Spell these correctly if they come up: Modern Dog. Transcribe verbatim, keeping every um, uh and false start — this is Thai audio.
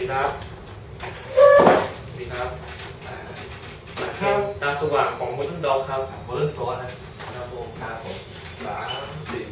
ดีครับดีครับตาสว่างของโมเดิร์นด็อกครับโมเดิร์นด็อกนะครับผมครับผมสามสี่